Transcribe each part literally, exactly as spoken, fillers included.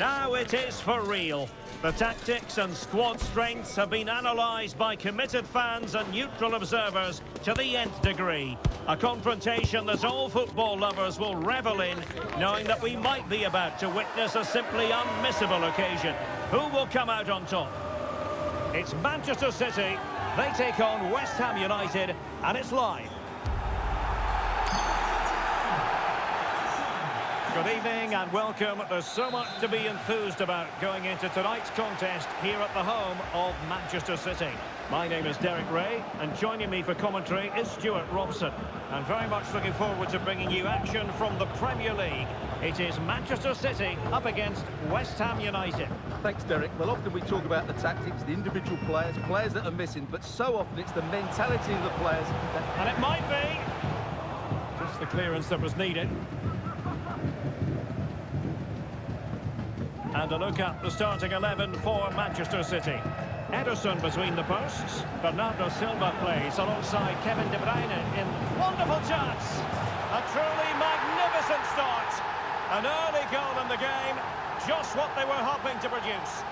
Now it is for real. The tactics and squad strengths have been analysed by committed fans and neutral observers to the nth degree. A confrontation that all football lovers will revel in, knowing that we might be about to witness a simply unmissable occasion. Who will come out on top? It's Manchester City. They take on West Ham United, and it's live. Good evening and welcome. There's so much to be enthused about going into tonight's contest here at the home of Manchester City. My name is Derek Ray, and joining me for commentary is Stuart Robson. I'm very much looking forward to bringing you action from the Premier League. It is Manchester City up against West Ham United. Thanks, Derek. Well, often we talk about the tactics, the individual players, players that are missing, but so often it's the mentality of the players. That... And it might be just the clearance that was needed. And a look at the starting eleven for Manchester City. Ederson between the posts. Bernardo Silva plays alongside Kevin De Bruyne in wonderful chance. A truly magnificent start. An early goal in the game. Just what they were hoping to produce.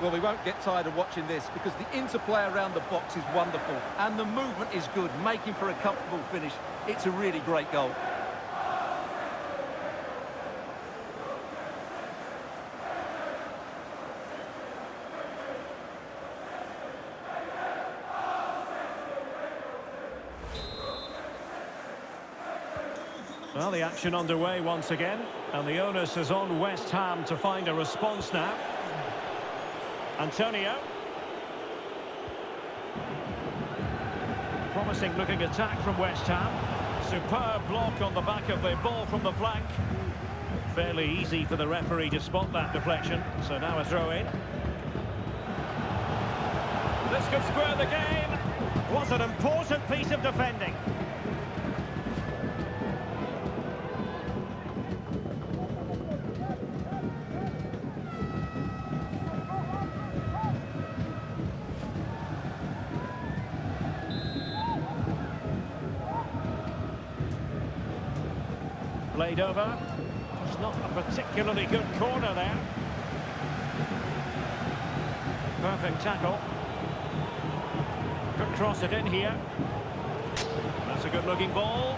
Well, we won't get tired of watching this because the interplay around the box is wonderful and the movement is good, making for a comfortable finish. It's a really great goal. Well, the action underway once again, and the onus is on West Ham to find a response now. Antonio. Promising looking attack from West Ham. Superb block on the back of the ball from the flank. Fairly easy for the referee to spot that deflection. So now a throw in. This could square the game. What an important piece of defending. Played over. It's not a particularly good corner there. Perfect tackle. Could cross it in here. That's a good-looking ball.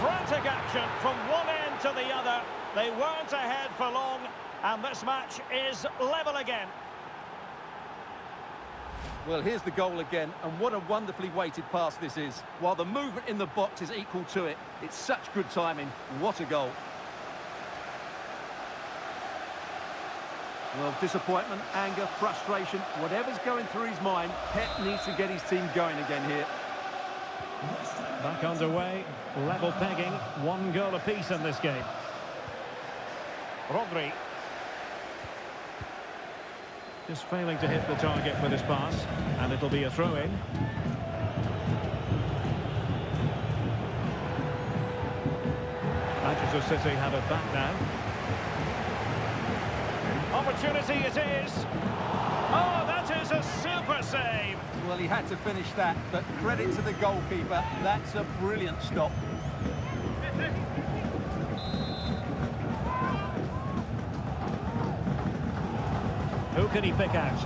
Frantic action from one end to the other. They weren't ahead for long, and this match is level again. Well, here's the goal again, and what a wonderfully weighted pass this is. While the movement in the box is equal to it, it's such good timing. What a goal. Well, disappointment, anger, frustration, whatever's going through his mind, Pep needs to get his team going again here. Back underway, level pegging, one goal apiece in this game. Rodri. Just failing to hit the target with his pass, and it'll be a throw-in. Manchester City have it back now. Opportunity it is. Oh, that is a super save. Well, he had to finish that, but credit to the goalkeeper. That's a brilliant stop. Who can he pick out?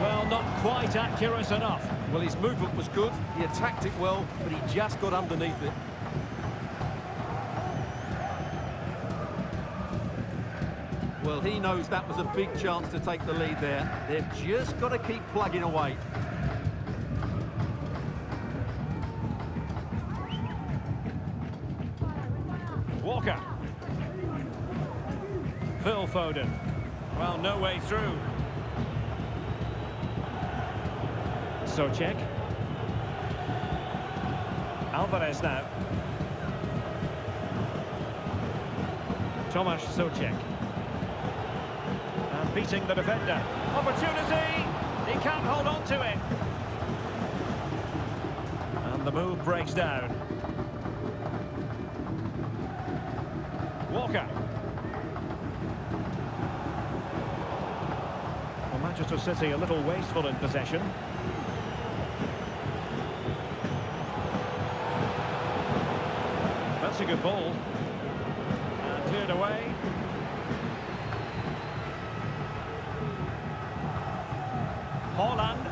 Well, not quite accurate enough. Well, his movement was good, he attacked it well, but he just got underneath it. Well, he knows that was a big chance to take the lead there. They've just got to keep plugging away. Walker. Phil Foden. Well, no way through. Souček. Alvarez now. Tomáš Souček. And beating the defender. Opportunity! He can't hold on to it. And the move breaks down. Walker. Manchester City a little wasteful in possession. a ball. And cleared away. Haaland.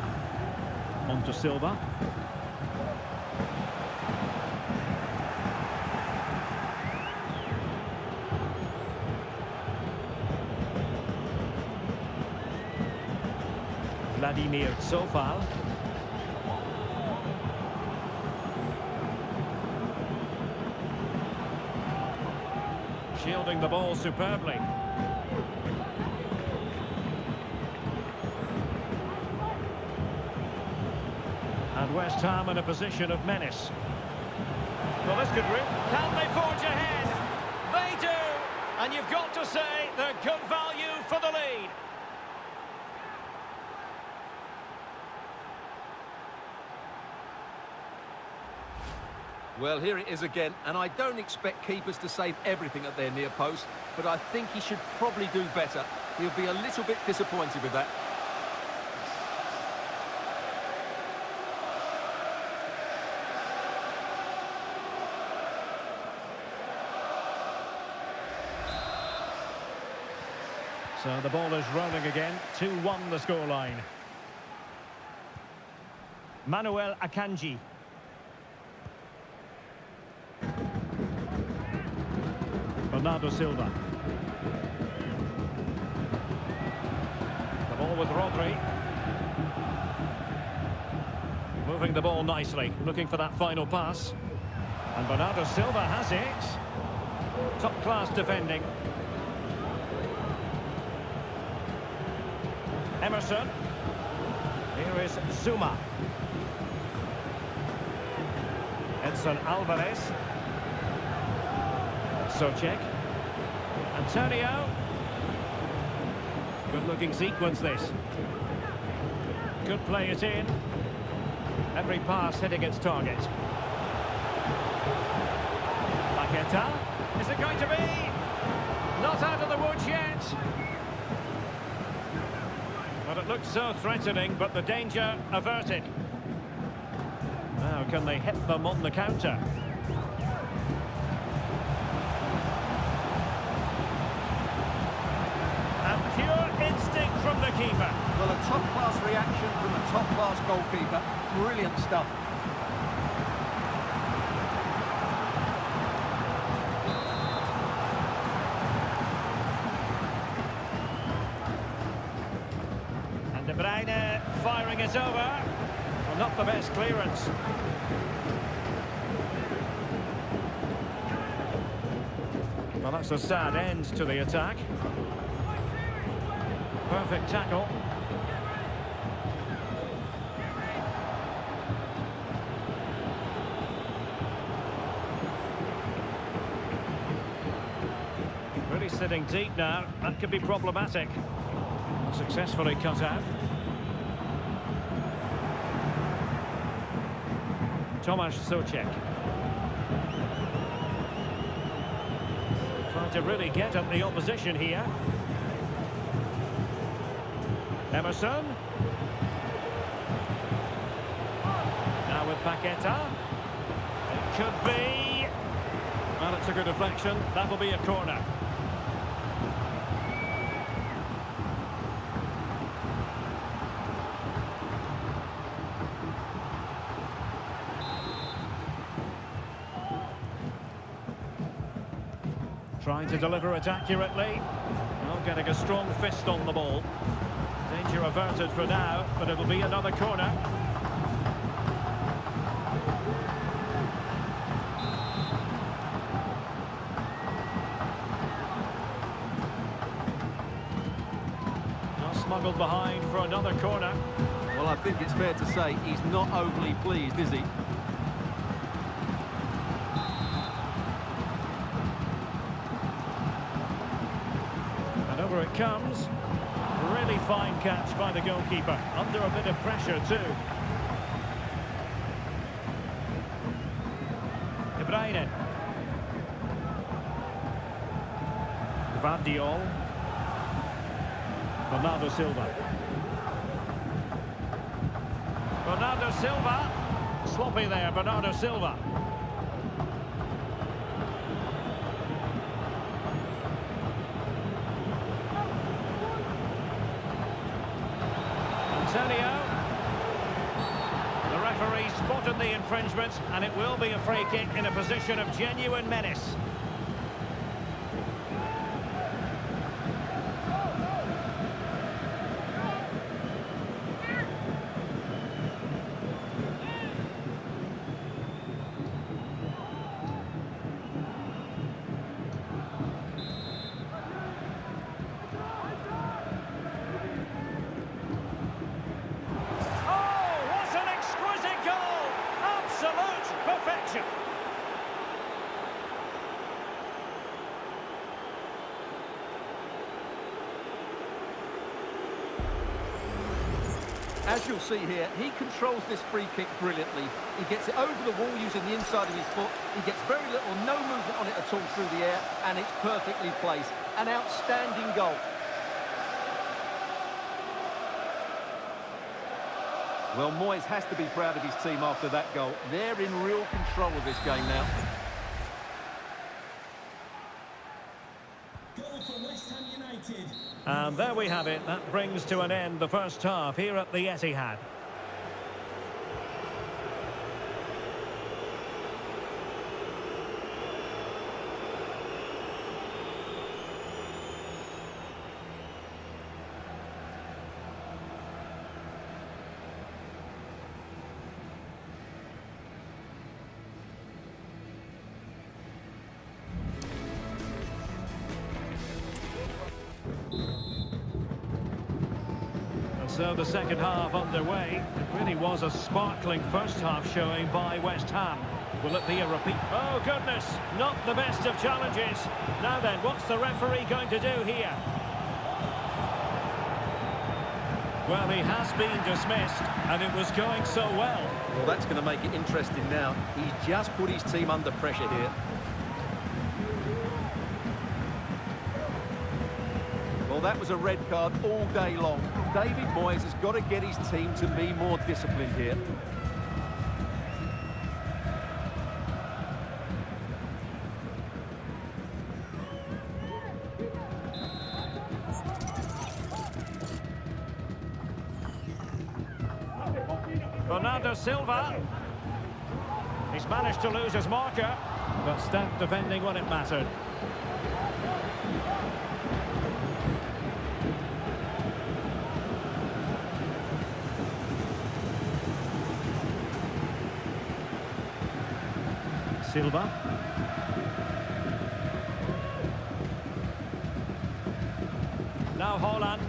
On to Silva. Vladimír Coufal. Shielding the ball superbly. And West Ham in a position of menace. Well, this could rip. Can they forge ahead? They do! And you've got to say they're good value for the lead. Well, here it is again, and I don't expect keepers to save everything at their near post, but I think he should probably do better. He'll be a little bit disappointed with that. So the ball is rolling again, two one the scoreline. Manuel Akanji. Bernardo Silva. The ball with Rodri. Moving the ball nicely, looking for that final pass. And Bernardo Silva has it. Top class defending. Emerson. Here is Zouma. Edson Alvarez. Souček. Antonio. Good looking sequence this. Good play it in. Every pass hitting its target. Paqueta. Is it going to be? Not out of the woods yet. But it looked so threatening, but the danger averted. Now can they hit them on the counter? Keeper. Well, a top-class reaction from a top-class goalkeeper. Brilliant stuff. And De Bruyne firing it over. Well, not the best clearance. Well, that's a sad end to the attack. Perfect tackle. Really sitting deep now. That could be problematic. Successfully cut out. Tomáš Souček. Trying to really get at the opposition here. Emerson. Now with Paqueta. It could be. Well, it's a good deflection. That'll be a corner. Trying to deliver it accurately. Now getting a strong fist on the ball. Danger averted for now, but it'll be another corner. Now smuggled behind for another corner. Well, I think it's fair to say he's not overly pleased, is he? And over it comes. Really fine catch by the goalkeeper, under a bit of pressure too. De Bruyne. Guardiol. Bernardo Silva. Bernardo Silva. Sloppy there, Bernardo Silva. Antonio. The referee spotted the infringement, and it will be a free kick in a position of genuine menace. As you'll see here, he controls this free kick brilliantly. He gets it over the wall using the inside of his foot. He gets very little, no movement on it at all through the air, and it's perfectly placed. An outstanding goal. Well, Moyes has to be proud of his team after that goal. They're in real control of this game now. Goal for West Ham United. And there we have it. That brings to an end the first half here at the Etihad. So the second half underway. It really was a sparkling first half showing by West Ham. Will it be a repeat? Oh goodness, not the best of challenges. Now then, what's the referee going to do here? Well, he has been dismissed, and it was going so well. Well, that's going to make it interesting now. He's just put his team under pressure here. Well, that was a red card all day long. David Moyes has got to get his team to be more disciplined here. Bernardo Silva. He's managed to lose his marker, but stamped defending when it mattered. Silva. Now Haaland.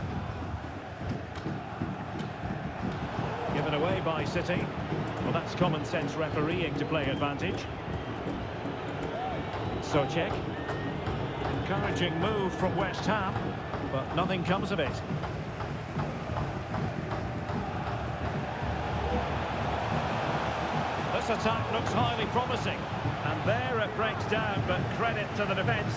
Given away by City. Well, that's common sense refereeing to play advantage. Souček. Encouraging move from West Ham, but nothing comes of it. This attack looks highly promising. And there it breaks down, but credit to the defence.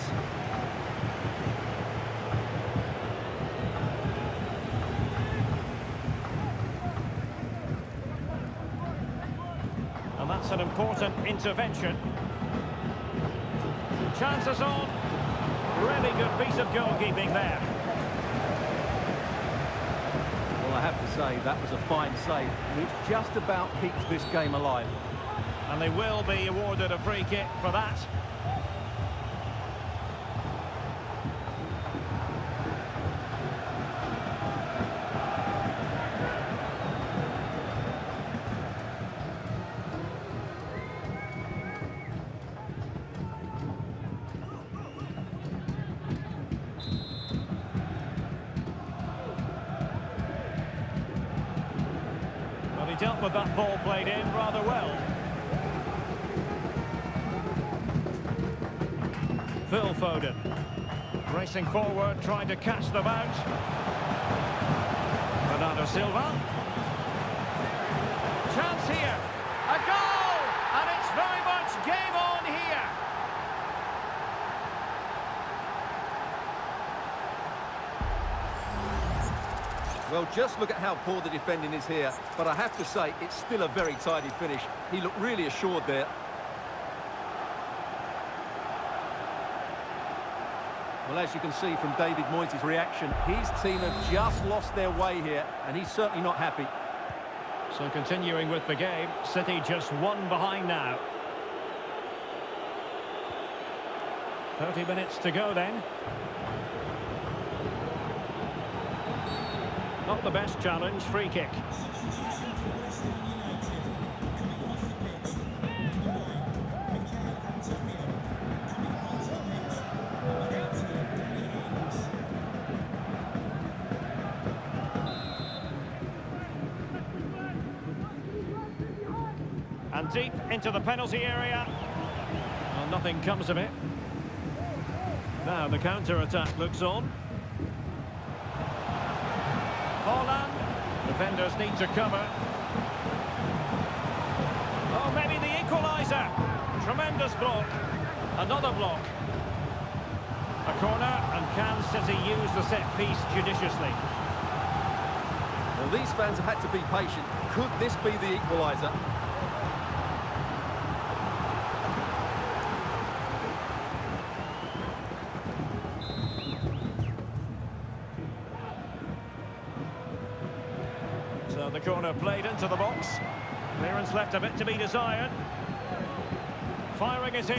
And that's an important intervention. Chances on. Really good piece of goalkeeping there. Well, I have to say, that was a fine save, which just about keeps this game alive. And they will be awarded a free kick for that. Well, he dealt with that ball played in rather well. Phil Foden, racing forward, trying to catch them out. Bernardo Silva. Chance here. A goal! And it's very much game on here. Well, just look at how poor the defending is here. But I have to say, it's still a very tidy finish. He looked really assured there. Well, as you can see from David Moyes' reaction, his team have just lost their way here, and he's certainly not happy. So continuing with the game, City just one behind now. thirty minutes to go then. Not the best challenge, free kick. And deep into the penalty area. Well, nothing comes of it. Now the counter-attack looks on. Haaland. Defenders need to cover. Oh, maybe the equaliser. Tremendous block. Another block. A corner, and can City use the set-piece judiciously? Well, these fans have had to be patient. Could this be the equaliser? The corner played into the box. Clearance left a bit to be desired. Firing it in.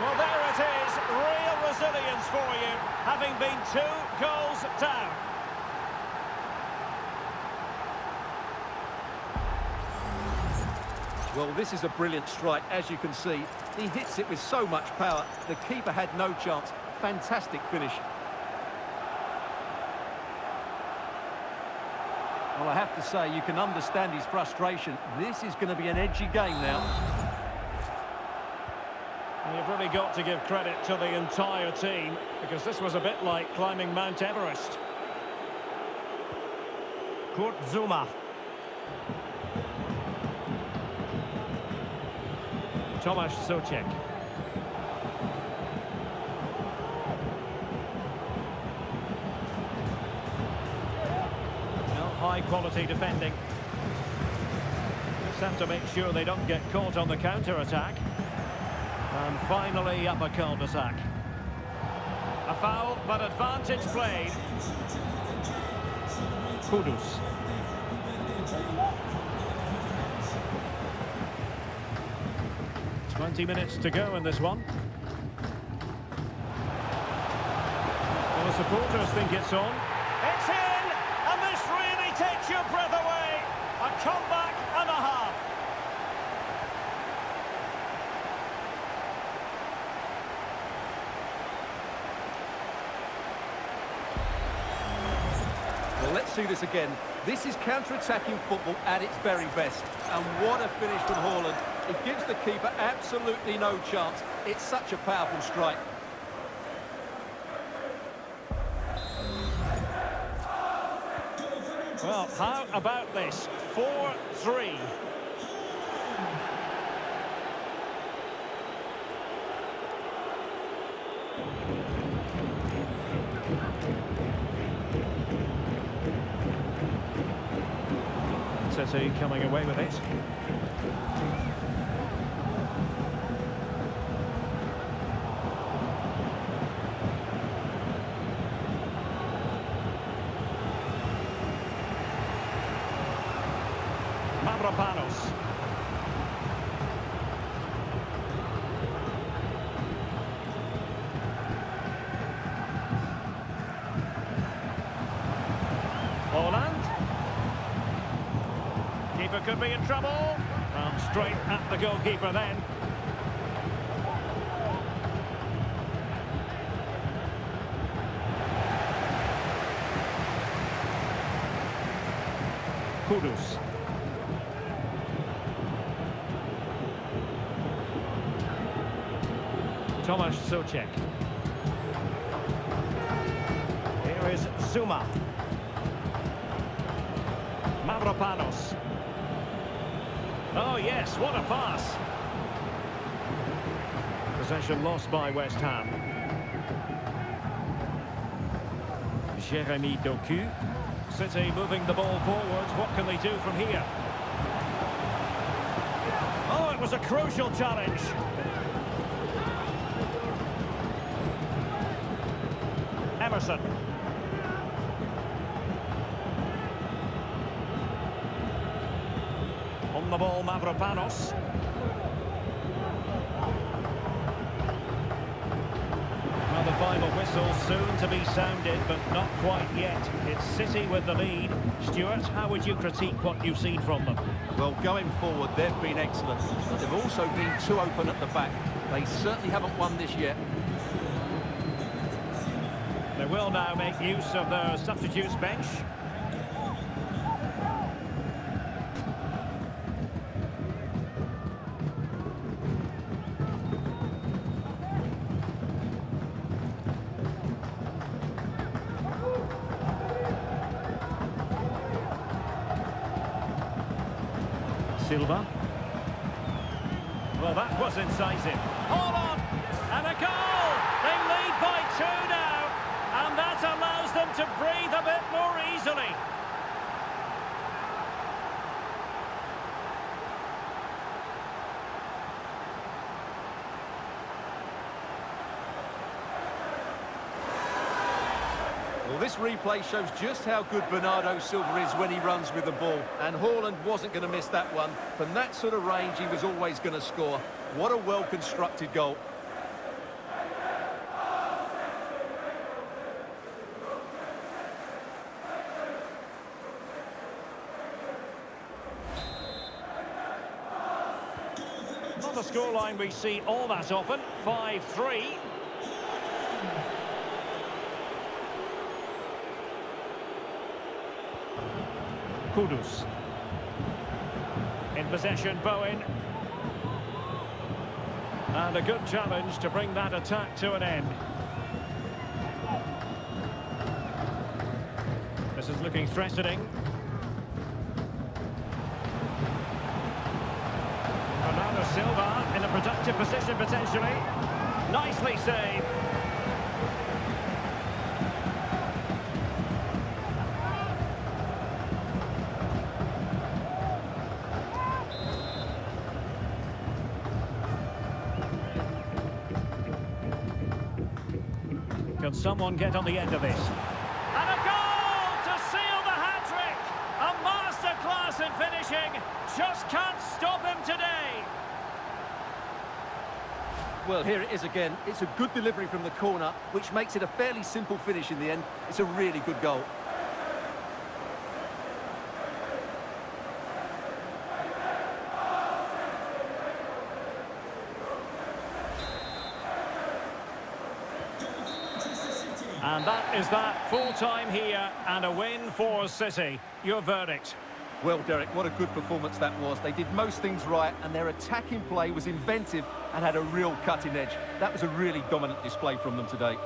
Well, there it is. Real resilience for you, having been two goals down. Well, this is a brilliant strike, as you can see. He hits it with so much power. The keeper had no chance. Fantastic finish. Well, I have to say, you can understand his frustration. This is going to be an edgy game now. And you've really got to give credit to the entire team, because this was a bit like climbing Mount Everest. Kurt Zouma. Tomáš Souček. High-quality defending. Just have to make sure they don't get caught on the counter-attack. And finally, up a cul-de-sac. A foul, but advantage played. Kudus. twenty minutes to go in this one. Well, the supporters think it's on. It's in! Take your breath away. A comeback and a half. Well, let's see this again. This is counter-attacking football at its very best. And what a finish from Haaland. It gives the keeper absolutely no chance. It's such a powerful strike. Well, how about this? four three. City coming away with it. Mavropanos. Haaland. Keeper could be in trouble. And straight at the goalkeeper then. Kudus. Tomáš Souček. Here is Zouma. Mavropanos. Oh, yes, what a pass. Possession lost by West Ham. Jérémy Doku. City moving the ball forwards. What can they do from here? Oh, it was a crucial challenge. Emerson. On the ball, Mavropanos. Well, the final whistle soon to be sounded, but not quite yet. It's City with the lead. Stuart, how would you critique what you've seen from them? Well, going forward, they've been excellent. They've also been too open at the back. They certainly haven't won this yet. They will now make use of the substitutes bench. Silva. Well, that was incisive. Haaland! And a goal! They lead by two now, and that allows them to breathe a bit more easily. Well, this replay shows just how good Bernardo Silva is when he runs with the ball. And Haaland wasn't going to miss that one. From that sort of range, he was always going to score. What a well-constructed goal. Not a scoreline we see all that often. five three. Kudus. In possession, Bowen. And a good challenge to bring that attack to an end. This is looking threatening. Bernardo Silva in a productive position potentially. Nicely saved. Can someone get on the end of this? And a goal to seal the hat-trick! A masterclass in finishing. Just can't stop him today. Well, here it is again. It's a good delivery from the corner, which makes it a fairly simple finish in the end. It's a really good goal. And that is that, full-time here, and a win for City. Your verdict? Well, Derek, what a good performance that was. They did most things right, and their attacking play was inventive and had a real cutting edge. That was a really dominant display from them today.